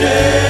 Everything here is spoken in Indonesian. Yeah.